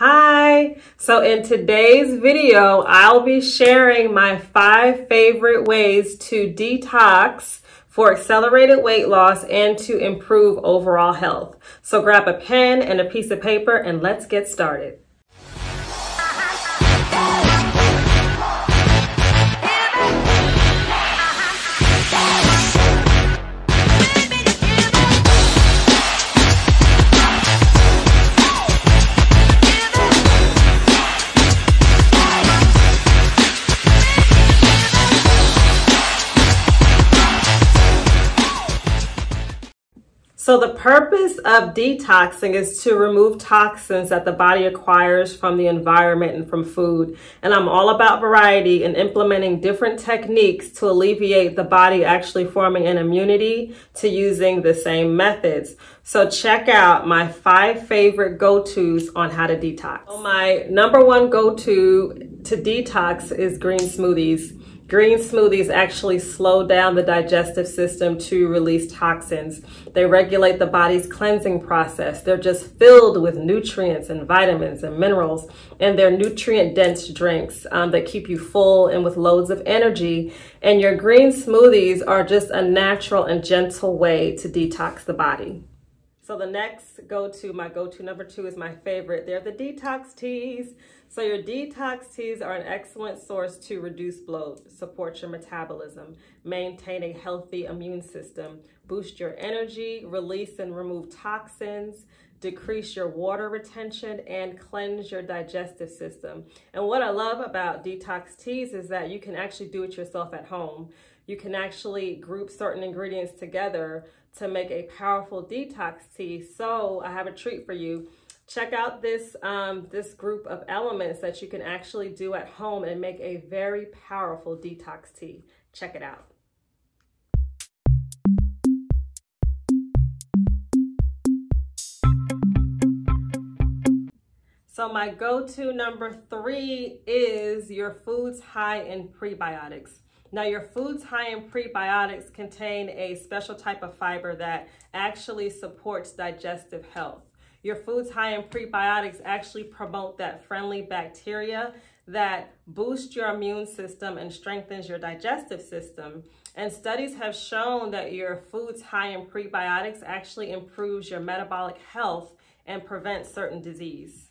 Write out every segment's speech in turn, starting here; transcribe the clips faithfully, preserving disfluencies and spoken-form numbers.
Hi, so in today's video, I'll be sharing my five favorite ways to detox for accelerated weight loss and to improve overall health. So grab a pen and a piece of paper and let's get started. So the purpose of detoxing is to remove toxins that the body acquires from the environment and from food. And I'm all about variety and implementing different techniques to alleviate the body actually forming an immunity to using the same methods. So check out my five favorite go-tos on how to detox. So my number one go-to to detox is green smoothies. Green smoothies actually slow down the digestive system to release toxins. They regulate the body's cleansing process. They're just filled with nutrients and vitamins and minerals, and they're nutrient-dense drinks um, that keep you full and with loads of energy. And your green smoothies are just a natural and gentle way to detox the body. So the next go-to, my go-to number two is my favorite. They're the detox teas. So your detox teas are an excellent source to reduce bloat, support your metabolism, maintain a healthy immune system, boost your energy, release and remove toxins, decrease your water retention, and cleanse your digestive system. And what I love about detox teas is that you can actually do it yourself at home. You can actually group certain ingredients together to make a powerful detox tea. So I have a treat for you. Check out this, um, this group of elements that you can actually do at home and make a very powerful detox tea. Check it out. So my go-to number three is your foods high in prebiotics. Now, your foods high in prebiotics contain a special type of fiber that actually supports digestive health. Your foods high in prebiotics actually promote that friendly bacteria that boosts your immune system and strengthens your digestive system. And studies have shown that your foods high in prebiotics actually improves your metabolic health and prevents certain disease.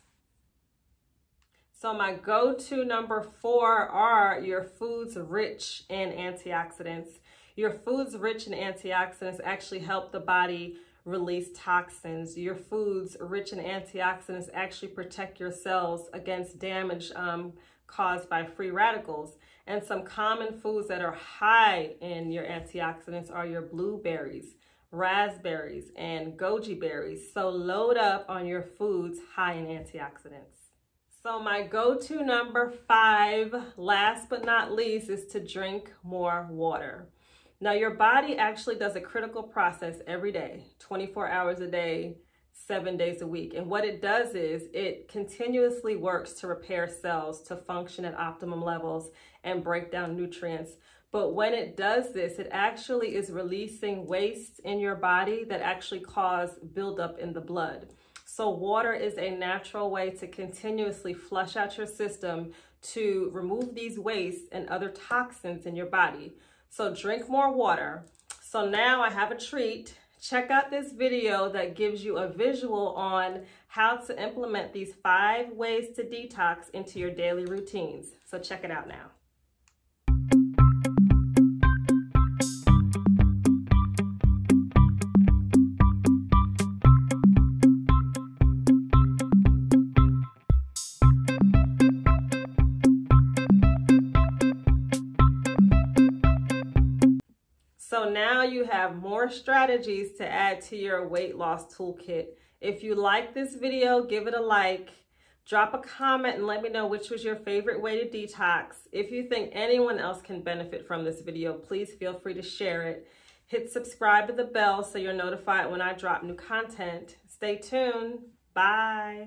So my go-to number four are your foods rich in antioxidants. Your foods rich in antioxidants actually help the body release toxins. Your foods rich in antioxidants actually protect your cells against damage um, caused by free radicals. And some common foods that are high in your antioxidants are your blueberries, raspberries, and goji berries. So load up on your foods high in antioxidants. So my go-to number five, last but not least, is to drink more water. Now your body actually does a critical process every day, twenty-four hours a day, seven days a week. And what it does is it continuously works to repair cells to function at optimum levels and break down nutrients. But when it does this, it actually is releasing waste in your body that actually cause buildup in the blood. So water is a natural way to continuously flush out your system to remove these wastes and other toxins in your body. So drink more water. So now I have a treat. Check out this video that gives you a visual on how to implement these five ways to detox into your daily routines. So check it out now. So now you have more strategies to add to your weight loss toolkit. If you like this video, give it a like, drop a comment and let me know which was your favorite way to detox. If you think anyone else can benefit from this video, please feel free to share it. Hit subscribe to the bell so you're notified when I drop new content. Stay tuned. Bye.